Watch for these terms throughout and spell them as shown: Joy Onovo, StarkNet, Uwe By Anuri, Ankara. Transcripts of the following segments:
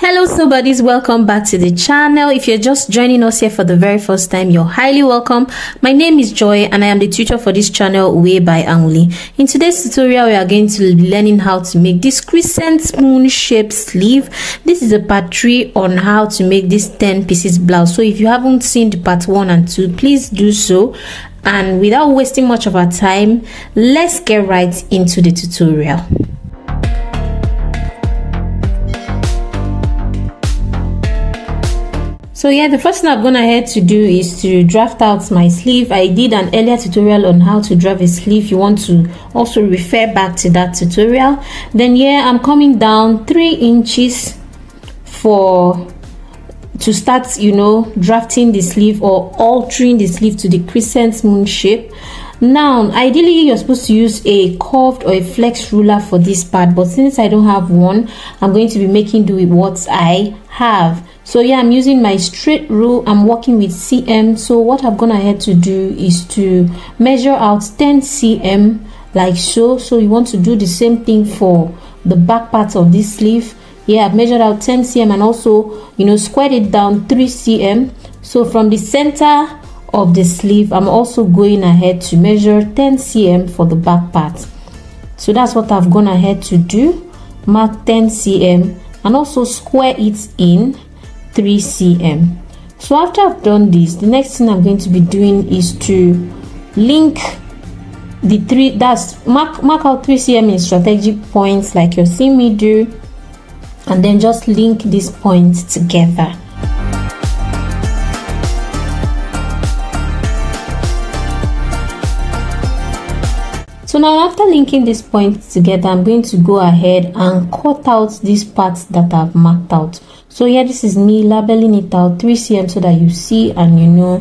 Hello soul buddies, welcome back to the channel. If you're just joining us here for the very first time, you're highly welcome. My name is Joy and I am the tutor for this channel, Uwe By Anuri. In today's tutorial, we are going to be learning how to make this crescent spoon shaped sleeve. This is a part 3 on how to make this 10 pieces blouse. So if you haven't seen the part 1 and 2, please do so. And without wasting much of our time, let's get right into the tutorial. So yeah, the first thing I've gone ahead to do is to draft out my sleeve. I did an earlier tutorial on how to draft a sleeve. You want to also refer back to that tutorial. Then yeah, I'm coming down 3 inches to start, you know, drafting the sleeve or altering the sleeve to the crescent moon shape. Now ideally you're supposed to use a curved or a flex ruler for this part, but since I don't have one, I'm going to be making do with what I have. So yeah, I'm using my straight rule. I'm working with cm, so what I've gone ahead to do is to measure out 10 cm like so. So you want to do the same thing for the back part of this sleeve. Yeah, I've measured out 10 cm and also, you know, squared it down 3 cm. So from the center of the sleeve, I'm also going ahead to measure 10 cm for the back part. So that's what I've gone ahead to do. Mark 10 cm and also square it in 3 cm. So after I've done this, the next thing I'm going to be doing is to link the three, that's mark out 3 cm in strategic points like you're seeing me do, and then just link these points together. So now after linking these points together, I'm going to go ahead and cut out these parts that I've marked out. So here, this is me labeling it out 3 cm so that you see and you know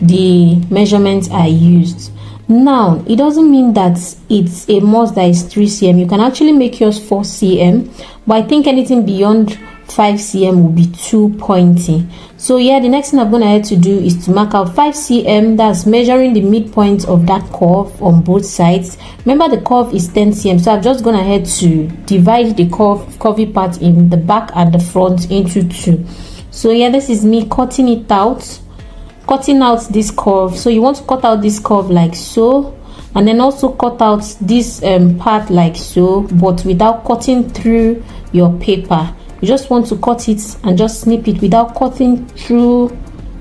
the measurements I used. Now it doesn't mean that it's a must that is 3 cm. You can actually make yours 4 cm, but I think anything beyond 5 cm will be too pointy. So yeah, the next thing I'm gonna have to do is to mark out 5 cm. That's measuring the midpoint of that curve on both sides. Remember the curve is 10 cm, so I'm just gonna have to divide the curvy part in the back and the front into 2. So yeah, this is me cutting it out, cutting out this curve. So you want to cut out this curve like so, and then also cut out this part like so, but without cutting through your paper. You just want to cut it and just snip it without cutting through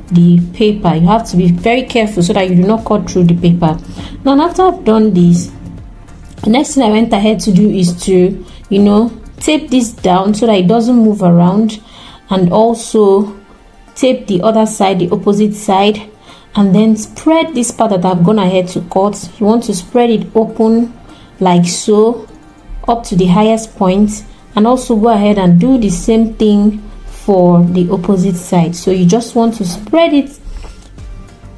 the paper. You have to be very careful so that you do not cut through the paper. Now after I've done this, the next thing I went ahead to do is to, you know, tape this down so that it doesn't move around, and also tape the other side, the opposite side, and then spread this part that I've gone ahead to cut. You want to spread it open like so up to the highest point, and also go ahead and do the same thing for the opposite side. So you just want to spread it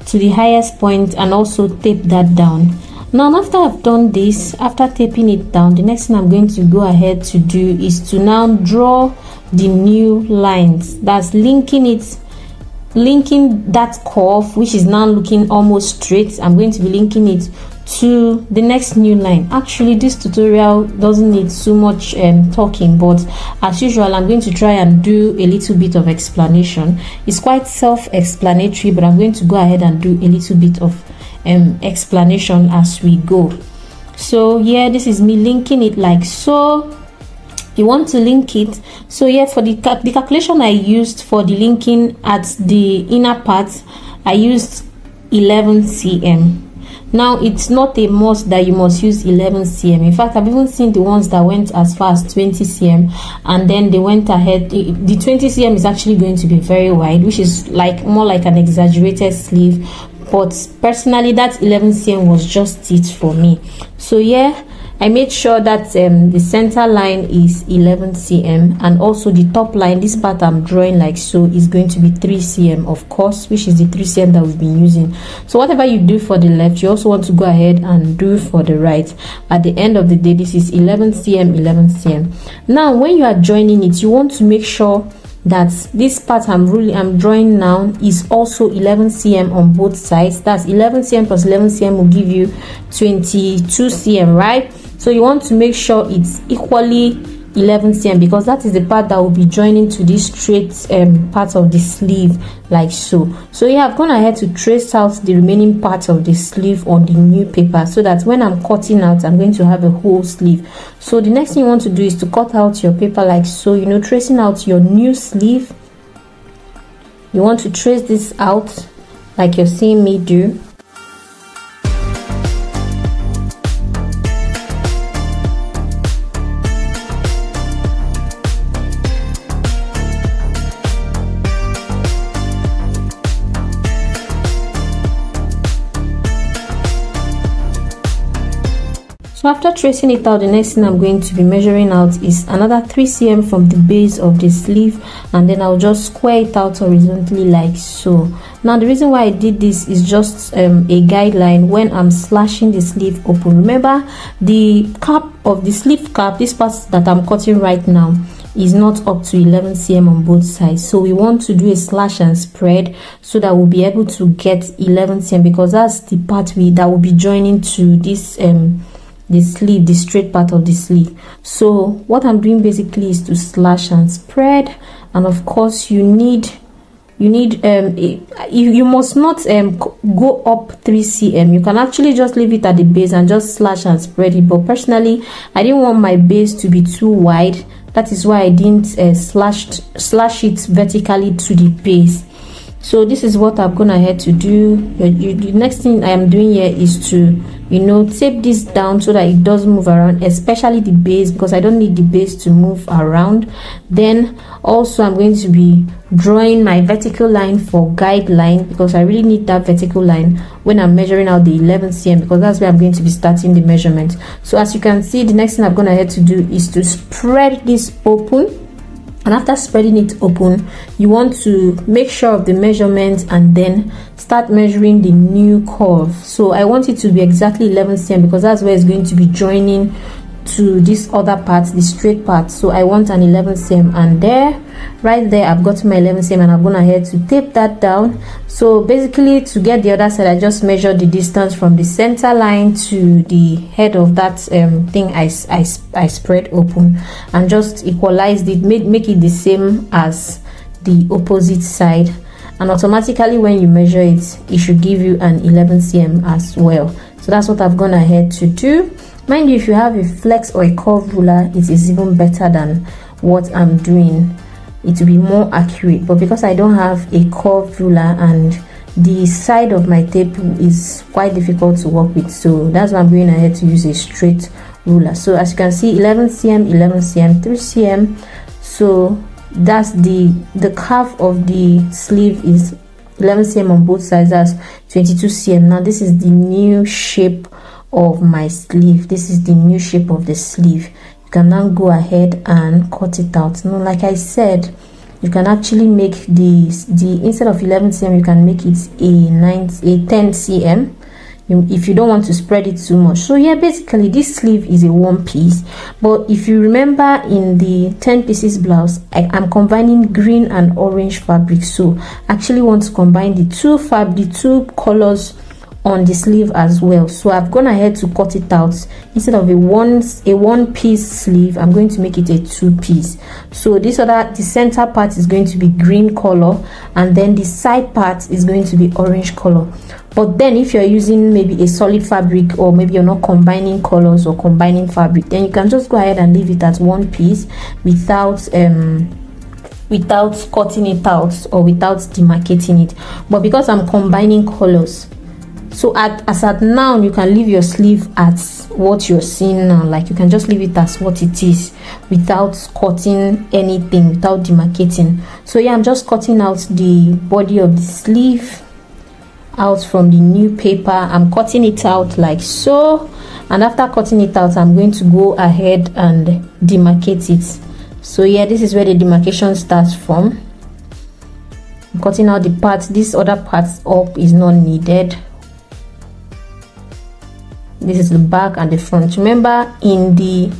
to the highest point and also tape that down. Now after I've done this, after taping it down, the next thing I'm going to go ahead to do is to now draw the new lines. That's linking it, linking that curve, which is now looking almost straight. I'm going to be linking it to the next new line. Actually, this tutorial doesn't need so much talking, but as usual I'm going to try and do a little bit of explanation. It's quite self-explanatory, but I'm going to go ahead and do a little bit of explanation as we go. So yeah, this is me linking it like so. You want to link it. So yeah, for the calculation I used for the linking at the inner part, I used 11 cm. Now it's not a must that you must use 11 cm. In fact, I've even seen the ones that went as far as 20 cm, and then they went ahead. The 20 cm is actually going to be very wide, which is like more like an exaggerated sleeve, but personally that 11 cm was just it for me. So yeah, I made sure that the center line is 11 cm, and also the top line, this part I'm drawing like so, is going to be 3 cm, of course, which is the 3 cm that we've been using. So whatever you do for the left, you also want to go ahead and do for the right. At the end of the day, this is 11 cm 11 cm. Now when you are joining it, you want to make sure that this part I'm drawing now is also 11 cm on both sides. That's 11 cm plus 11 cm will give you 22 cm, right? So you want to make sure it's equally 11 cm, because that is the part that will be joining to this straight part of the sleeve, like so. So yeah, I've gone ahead to trace out the remaining part of the sleeve on the new paper, so that when I'm cutting out, I'm going to have a whole sleeve. So the next thing you want to do is to cut out your paper like so, you know, tracing out your new sleeve. You want to trace this out like you're seeing me do. So after tracing it out, the next thing I'm going to be measuring out is another 3 cm from the base of the sleeve, and then I'll just square it out horizontally like so. Now the reason why I did this is just a guideline when I'm slashing the sleeve open. Remember, the cap of the sleeve cap, this part that I'm cutting right now, is not up to 11 cm on both sides, so we want to do a slash and spread so that we'll be able to get 11 cm, because that's the part that will be joining to this the sleeve, the straight part of the sleeve. So what I'm doing basically is to slash and spread, and of course you must not go up 3 cm. You can actually just leave it at the base and just slash and spread it, but personally I didn't want my base to be too wide. That is why I didn't slash it vertically to the base. So this is what I'm gonna have to do. The next thing I am doing here is to, you know, tape this down so that it doesn't move around, especially the base, because I don't need the base to move around. Then also I'm going to be drawing my vertical line for guideline, because I really need that vertical line when I'm measuring out the 11 cm, because that's where I'm going to be starting the measurement. So as you can see, the next thing I'm gonna have to do is to spread this open, and after spreading it open, you want to make sure of the measurement and then start measuring the new curve. So I want it to be exactly 11 cm, because that's where it's going to be joining to this other part, the straight part. So I want an 11 cm, and there, right there, I've got my 11 cm, and I'm gonna head to tape that down. So basically, to get the other side, I just measured the distance from the center line to the head of that thing I spread open, and just equalized it, make it the same as the opposite side, and automatically when you measure it, it should give you an 11 cm as well. So that's what I've gone ahead to do. Mind you, if you have a flex or a curve ruler, it is even better than what I'm doing. It will be more accurate, but because I don't have a curved ruler and the side of my tape is quite difficult to work with, so that's why I'm going ahead to use a straight ruler. So as you can see, 11 cm, 11 cm, 3 cm. So that's the curve of the sleeve is 11 cm on both sides. That's 22 cm. Now this is the new shape of my sleeve. This is the new shape of the sleeve. You can now go ahead and cut it out. Now, like I said, you can actually make the instead of 11 cm, you can make it a 10 cm if you don't want to spread it too much. So yeah, basically this sleeve is a one piece, but if you remember in the 10 pieces blouse, I'm combining green and orange fabric, so I actually want to combine the two colors on the sleeve as well. So I've gone ahead to cut it out. Instead of a one piece sleeve, I'm going to make it a two-piece. So the center part is going to be green color, and then the side part is going to be orange color. But then if you're using maybe a solid fabric, or maybe you're not combining colors or combining fabric, then you can just go ahead and leave it as one piece without cutting it out or without demarcating it. But because I'm combining colors, so as at now, you can leave your sleeve as what you're seeing now. Like, you can just leave it as what it is without cutting anything, without demarcating. So yeah, I'm just cutting out the body of the sleeve out from the new paper. I'm cutting it out like so, and after cutting it out, I'm going to go ahead and demarcate it. So yeah, this is where the demarcation starts from. I'm cutting out the parts. This other part up is not needed. This is the back and the front. Remember, in the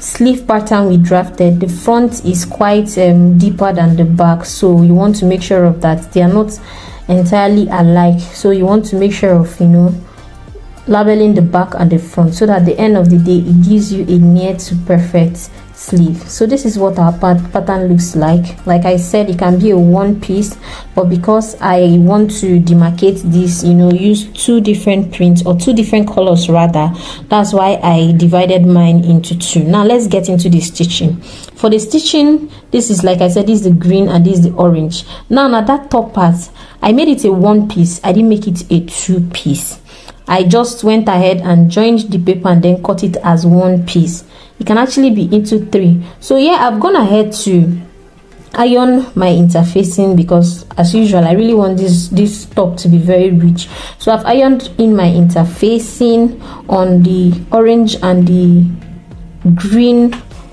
sleeve pattern we drafted, the front is quite deeper than the back, so you want to make sure of that. They are not entirely alike, so you want to make sure of, you know, labeling the back and the front, so that at the end of the day, it gives you a near to perfect sleeve. So this is what our pattern looks like. Like I said, it can be a one piece, but because I want to demarcate this, you know, use two different prints or two different colors rather, that's why I divided mine into two. Now let's get into the stitching. For the stitching, this is, like I said, this is the green and this is the orange. Now that top part, I made it a one piece, I didn't make it a two piece. I just went ahead and joined the paper and then cut it as one piece. It can actually be into three. So yeah, I've gone ahead to iron my interfacing because, as usual, I really want this top to be very rich. So I've ironed in my interfacing on the orange and the green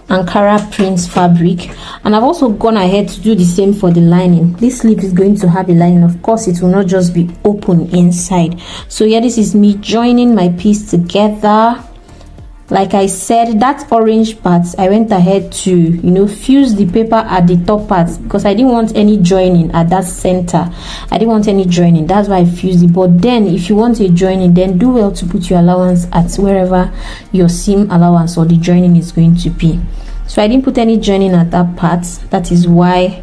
Ankara prints fabric, and I've also gone ahead to do the same for the lining. This sleeve is going to have a lining, of course, it will not just be open inside. So yeah, this is me joining my piece together. Like I said, that orange part, I went ahead to, you know, fuse the paper at the top part because I didn't want any joining at that center. I didn't want any joining, that's why I fused it. But then if you want a joining, then do well to put your allowance at wherever your seam allowance or the joining is going to be. So I didn't put any joining at that part. That is why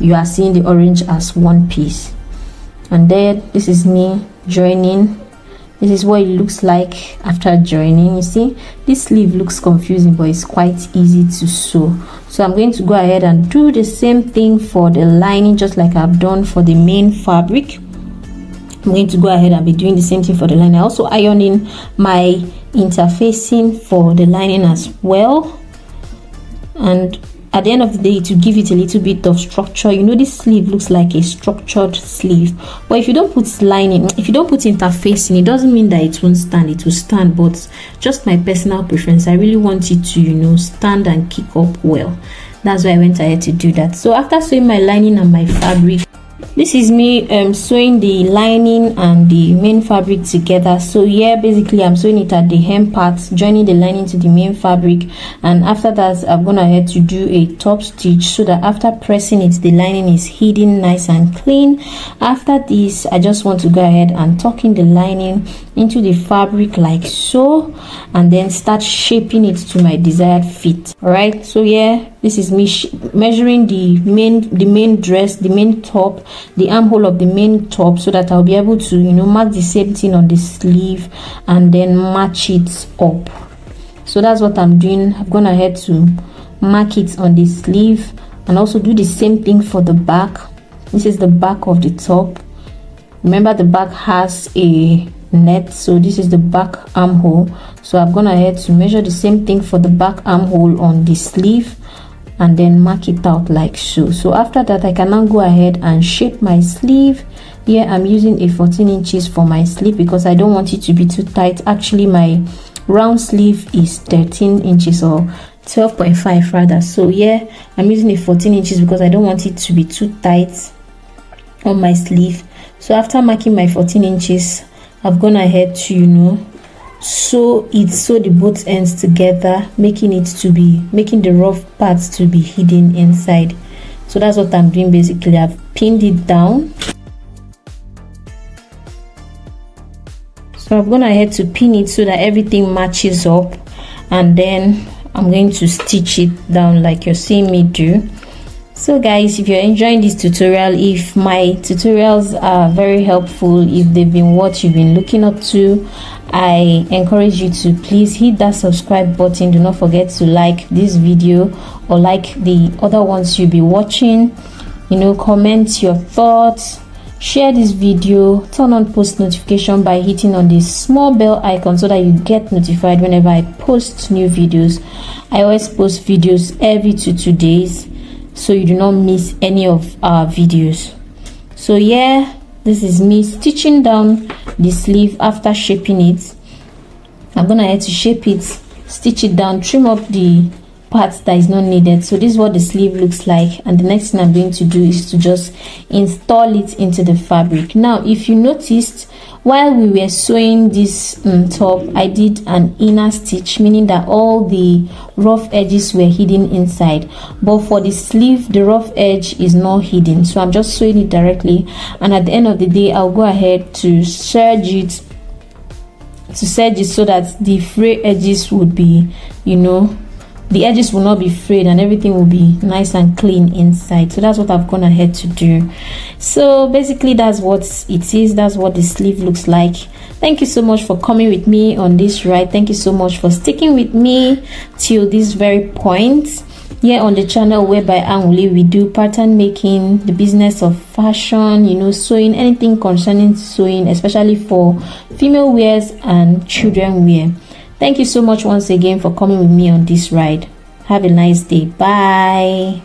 you are seeing the orange as one piece. And then this is me joining. This is what it looks like after joining. You see, this sleeve looks confusing, but it's quite easy to sew. So I'm going to go ahead and do the same thing for the lining, just like I've done for the main fabric. I'm going to go ahead and be doing the same thing for the lining. I also ironed in my interfacing for the lining as well. And at the end of the day, to give it a little bit of structure, you know, this sleeve looks like a structured sleeve. But if you don't put lining, if you don't put interfacing, it doesn't mean that it won't stand. It will stand, but just my personal preference, I really want it to, you know, stand and kick up well. That's why I went ahead to do that. So after sewing my lining and my fabric, this is me sewing the lining and the main fabric together. So yeah, basically I'm sewing it at the hem part, joining the lining to the main fabric, and after that I'm gonna have to do a top stitch so that after pressing it, the lining is hidden nice and clean. After this, I just want to go ahead and tuck in the lining into the fabric like so, and then start shaping it to my desired fit. All right, so yeah, this is me measuring the main dress, the main top, the armhole of the main top, so that I'll be able to, you know, mark the same thing on the sleeve and then match it up. So that's what I'm doing. I've gone ahead to mark it on the sleeve and also do the same thing for the back. This is the back of the top. Remember, the back has a net, so this is the back armhole. So I've gone ahead to measure the same thing for the back armhole on the sleeve and then mark it out like so. So after that, I can now go ahead and shape my sleeve. Here I'm using a 14 inches for my sleeve because I don't want it to be too tight. Actually, my round sleeve is 13 inches or 12.5 rather. So yeah, I'm using a 14 inches because I don't want it to be too tight on my sleeve. So after marking my 14 inches, I've gone ahead to, you know, sew the both ends together, making the rough parts to be hidden inside. So that's what I'm doing basically. I've pinned it down. So I've gone ahead to pin it so that everything matches up, and then I'm going to stitch it down like you're seeing me do. So guys, if you're enjoying this tutorial, if my tutorials are very helpful, if they've been what you've been looking up to, I encourage you to please hit that subscribe button. Do not forget to like this video or like the other ones you'll be watching. You know, comment your thoughts, share this video, turn on post notification by hitting on this small bell icon so that you get notified whenever I post new videos. I always post videos every 2 days, so you do not miss any of our videos. So yeah, this is me stitching down the sleeve. After shaping it, I'm gonna have to shape it, stitch it down, trim up the parts that is not needed. So this is what the sleeve looks like, and the next thing I'm going to do is to just install it into the fabric. Now if you noticed, while we were sewing this top, I did an inner stitch, meaning that all the rough edges were hidden inside, but for the sleeve the rough edge is not hidden. So I'm just sewing it directly, and at the end of the day I'll go ahead to serge it so that the frayed edges would be, you know, the edges will not be frayed and everything will be nice and clean inside. So that's what I've gone ahead to do. So basically that's what it is, that's what the sleeve looks like. Thank you so much for coming with me on this ride. Thank you so much for sticking with me till this very point. Here on the channel Uwe by Anuri, we do pattern making, the business of fashion, you know, sewing, anything concerning sewing, especially for female wears and children wear. Thank you so much once again for coming with me on this ride. Have a nice day. Bye.